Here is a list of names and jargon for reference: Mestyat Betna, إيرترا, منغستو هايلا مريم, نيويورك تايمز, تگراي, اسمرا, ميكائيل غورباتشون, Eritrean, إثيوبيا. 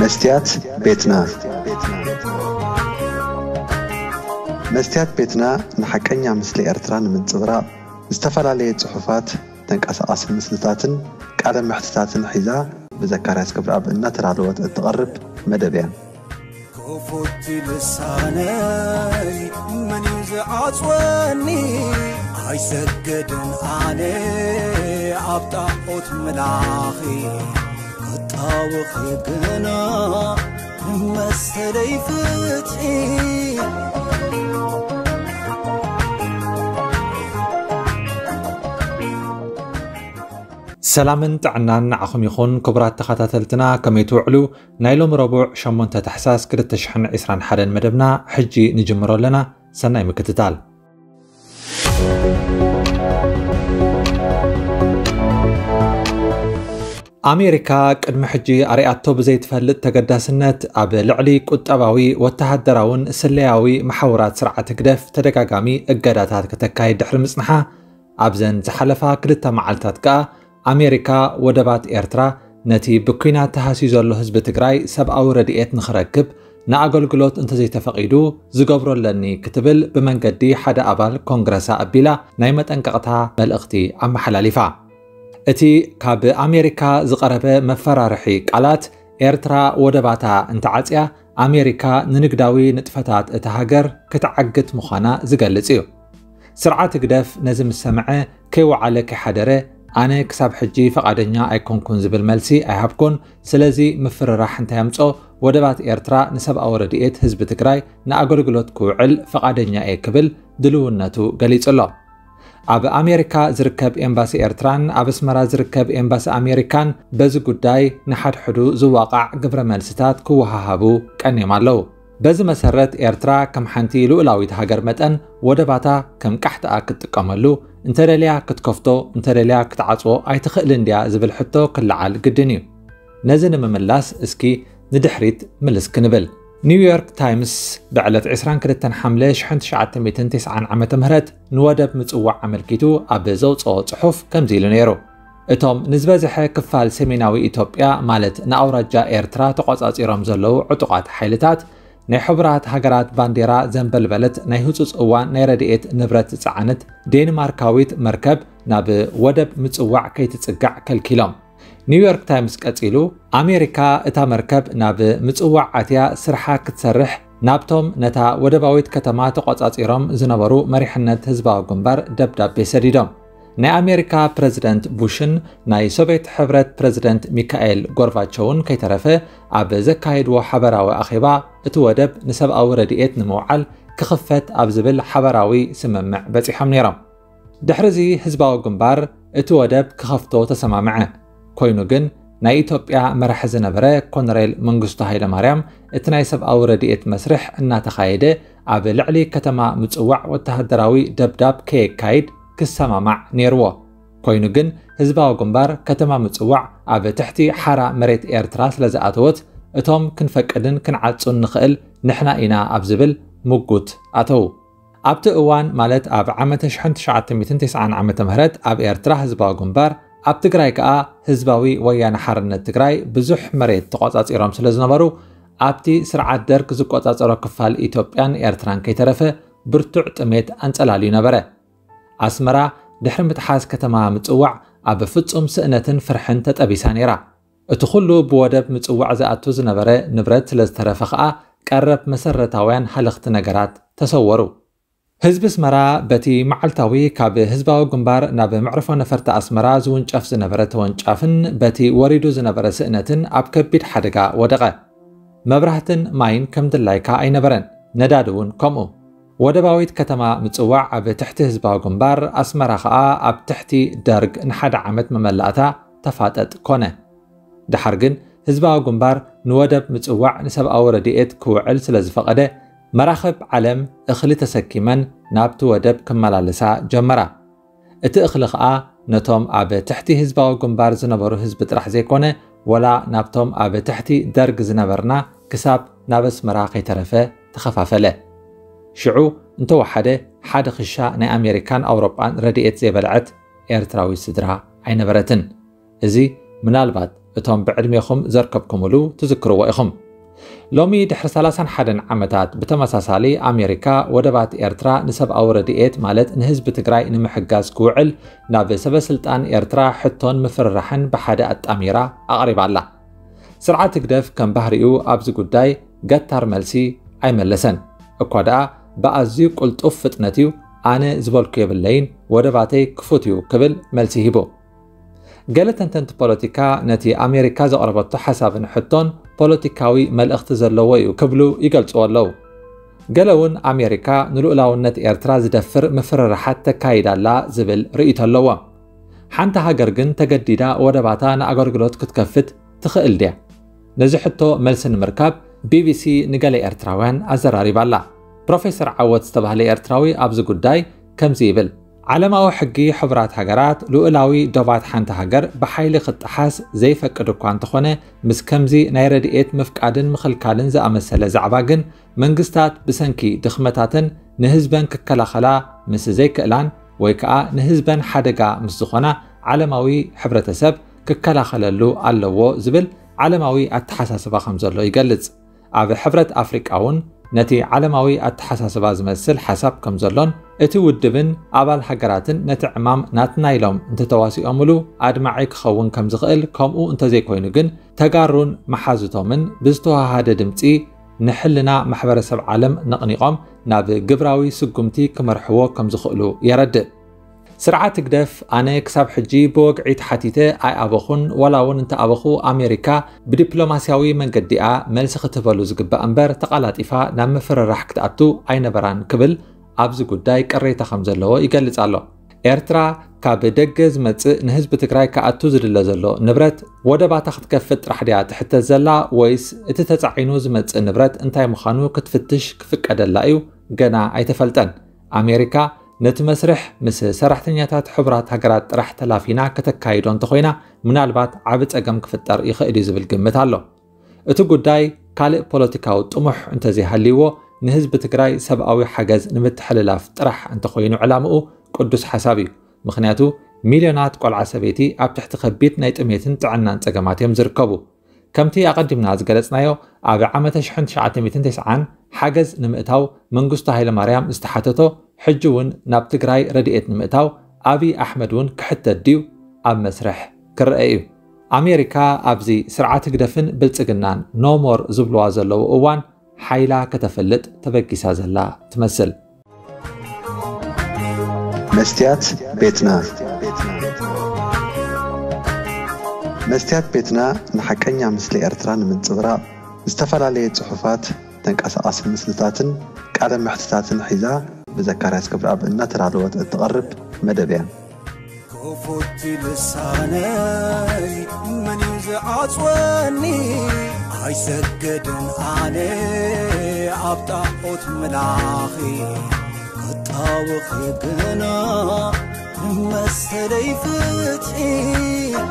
Mestyat Betna Mestyat Betna نحكينا مثل إرتران من الزغراء استفال عليه صحفات تنكأس أصل مسلسات كألم محتسات حذاء بذكرات قبل أب النتر على الوقت التغرب مدبيا كفوت لساني من يزعج واني عيسجد علي عبطاقوت ملاخي أوخي قنا مسلي فتحي سلام تعنان عخم يخون كبرات تخاتاتلتنا كما يتوعلو نايلوم ربوع شمون تتحساس كده تشحن إسران حدا مدبنا حجي نجمرو لنا سنة مكتتال أمريكا قدم حجي أرياتو بزيتفلت تقداسنت أب لعلي قطباوي وتهدراون سلياوي محاورات سرعة قدف تدقاقامي اقداتات كتكايد دحر مصنحة أبزن زحلفا كلتا معالتاتكا أمريكا ودبات إيرترا نتي بكينا تهاسيزو اللو هزب تقراي سبقاو ردئيت نخركب ناقل قلوت انت زي تفقيدو زقبرو لني كتبل بمن قدي حدا أبال كونغرسا أبيلا نايمة انققتها ملقتي عم حلاليفا أتي كاب أمريكا زقربة مفرارحي قالات إيرترا ودباتا انتعاتيا أمريكا ننقداوي نتفتات اتهاجر كتعقت مخانا زقلتيو سرعات قدف نزم السمعة كيو على كحدره أنا كساب حجي فقادنيا أيكون كون زبل ملسي أيهابكون سلازي مفرارح انتهمتو ودبات إيرترا نسب أوردئت هزب تقراي ناقل قلوت كوعل فقادنيا أيكبل دلوناتو قليت الله أب أمريكا زركب إمباس إيرتران أب اسمرا زركب إمباس أمريكان بزو قداي نحد حدو زو واقع قبر ملستات كوها هابو كأني مالو بزو مسرت إيرترا كم حانتي لؤلاوي تهاجر متأن ودباتا كم كحتا كتقاملو انتراليا كتكفتو انتراليا كتعطو أي تخقلنديا زبل حتو كالعال قدنيو نزن مملاس اسكي ندحريت ملس كنبل نيويورك تايمز بعلت عسران كرتن حملة شحن شعات 209 عام تمهرت نوادب متقوع عمل كيتو أبزوت أو صحف كم زيلونيرو اتم نزبزح كفال سميناوي إثيوبيا مالت نأورجا إيرترا تقاطع إيرام زلو عتقات حيلتات نحبرات هجرات بانديرا زنبل بلت نهوتس أوان نيرديت نبرت تسعنت دنماركاويت مركب ناب ودب متقوع كيتتسقع كالكيلام نيويورك تايمز كتقيلو أمريكا اتا مركب ناب متقوع عتيا سرحا كتسرح نابتم نتا ودباويت كتما تقطعت إيرام زنبرو مريحنت هزباو قنبر دبدب بسديدم ناي أمريكا بريزيدنت بوشن ناي سوفيت حبرت بريزيدنت ميكائيل غورباتشون كيترفه أب زكايدو حبراوي أخيبا اتودب نسب أو ردئت نموعل كخفت أب زبل حبراوي سممع بتيحم نيرم دحرزي هزباو قنبر اتودب كخفتو تسمامعه كوينو جن ناي إثيوبيا مرح زنبرة كونريل منغستو هايلا مريم اتنايسب أو ردئت مسرح أنها تخايدة عبي لعلي كتما متقوع والتهدراوي دبداب كيك كايد كسامامع نيروا كوينو جن هزباو قنبار كتما متقوع عبي تحتي حارة مريت إيرتراس لزقاتوت اتهم كنفكدن كنعادسون نخقل نحنا إنا أبزبل مقوت أتو أبت اوان مالت أب عام تشحن 1990 عام تمهرت أب إيرترا هزباو قنبار أب تقرأي كأ هزباوي ويان حرنة تقرأي بزح مريت تقاطعات إيرام سلزنبرو أبتي سرعات درك زقاطعات إيرام كفال إيتوبيان إيرتران كيترفه برتوع تميت أنتلالي نبره أسمرا دحر متحاس كتما متقوع أب فتسم سئنة فرحن تتأبيساني را اتخلو بودب متقوع زقاتو زنبره نبرت لزترفخة كقرب مسرتاوين حلقت نقرات تصورو هزب اسمرا بتي معلتاوي كاب هزباو قنبار ناب معرفو نفرت اسمرا زونجاف زنبرت وانجافن بتي وريدو زنبرة سئنتن اب كبيد حدقا ودقا مبرهتن ماين كم دلايكا اي نبرن ندادون كمو ودباويت كتما متقوع اب تحت هزباو قنبار اسمرا خاء اب تحتي درق نحد عمت مملاتا تفاتت كونه دحرقن هزباو قنبار نودب متقوع نسب او ردئت كوعل سلزفقده مراخب علم اخلي تسكيما نابتو ودب كمالالسا جمرا اتي اخلقا نتوم اب تحتي هزباو قنبار زنبرو هزب ترح زيكونه ولا نابتوم اب تحتي درق زنبرنا كساب نابس مراقي ترفه تخفافله شعو انتو حد خشا ناي امريكان اوروبان رديئت زي بلعت ايرتراوي سدرا عينبرتن ازي منالبات اتم بعلميهم زركب كملو تذكروا اخم لومي دحر 31 عامات بتمساسالي امريكا ودبات ايرترا نسب اورديت مالت ان حزب تگراي نمحجاز كوعل ناب سب سلطان ايرترا حتون مفرحن بحدا اتاميره اقرب الله سرعه قدف كان بحريو ابز قداي قطر ملسي ايملسن اكودا باازي قلطف فطنتيو انا زبلكو يبلين ودباتي كفوتيو قبل ملسي هبو قالت انت بوليتيكا نتي امريكا زقربت حساب حتون بوليتيكاوي مال اختزلوي وكبلو يقلصوا له قالون امريكا نلؤلاونت ايرترا زدفر مفرر حتى كايدا لا زبل رئيت اللوا حنت هاجرجن تجديدا ودباتان اغرغلوت كتكفت تخيل دي نزحتو ملسن مركب بي بي سي نقالي ايرتراوان ازراري بالا بروفيسور عوض استبهلي ايرتراوي ابز قداي كمزيبل علماء حقي حبرات هجرات لؤلاوي دبات حنت هجر بحيل خط حاس زي فكر كوانت خونه مسكمزي نيرديت مفقادن مخلكالن زامسله زعباغن منغستات بسنكي دخمتاتن نحزبن ككلخلا مس زي كلان ويكا نحزبن حدقا مسخونه علماوي حبرتسب ككلخللو علوو زبل علماوي اتحساسبا خمزلو يغلص اب حبرت افريقاون نتي علماوي اتحساسبا زمسل حساب كمزلون እቲ ውድብን ኣባል ሃገራትን ነቲ ዕማም ናትና ኢሎም እንተተዋሲኦምሉ ኣድማዒ ክኸውን ከም ዝኽእል ከምኡ እንተዘይኮይኑ ግን ተጋሩን መሓዝቶምን ብዝተዋሃደ ድምፂ ንሕልና ማሕበረሰብ ዓለም ነቕኒቖም ናብ ግብራዊ ስጉምቲ ክመርሕዎ ከም ዝኽእሉ የረድእ። ስርዓት ግደፍ ኣነ ክሳብ ሕጂ ብወግዒት ሓቲተ ኣይኣበኹን ዋላ እውን እንተኣበኹ ኣሜሪካ ብዲፕሎማስያዊ መንገዲኣ መልሲ ክትበሉ ዝግባእ እምበር ተቓላጢፋ ናብ ምፍርራሕ ክትኣቱ ኣይነበራን ክብል ابز گودای قریته خمزلو یگلص الله ارترا کا بدگز مص نحزب تگرای کا اتو زدل زلو نبرت ودا با تخت کفت رحدیات حته زلا ویس ات تصعینو زمص نبرت انتای مخانو کتفتش کفقدلایو گنا ایتفلتن امریکا نت مسرح مس سرحتنیات حبرات هگرات رح تلافینا کتکایدون تخوینا منالبات عبت اگم کفطر یخیدی زبل گمت الله ات گودای کال پولیتیکاو طمح انت زی هلیو نحزب تگرای سبعوی حجز نمتحللاف طرح انت خوينو علامو قدس حسابي مخنياتو مليونات قلع سبيتي اب تحت خبيت نايت اميتن تعنان تجماتيم زركبو كمتي اقدمنا زغلصنايو اب عامه شحن 1990 حجز نمتاو منغستا هيل مريم استحاتتو حجون ناب تگرای رديت نمتاو ابي احمدون كحته ديو اب مسرح كرايو امريكا ابزي سرعه تقدفن بلصقنان نومور زبلوا زلو اوان حيلا كتفلت تبكيس هذا الله تمثل مستيات بيتنا مستيات بيتنا نحكينا مثل إرتران من صبرا استفلالية صحفات تنقص أصل مثلتاتن كعلم محتتاتن حيزا بذكرات كبر أبنا ترعلوات التقرب مدبيا كوفوت لساني من يزعات واني ኣይሰገድን ኣነ ኣብ ጣዖት መላኺ ጣወኸ ገና መሰለይ ፍትሒ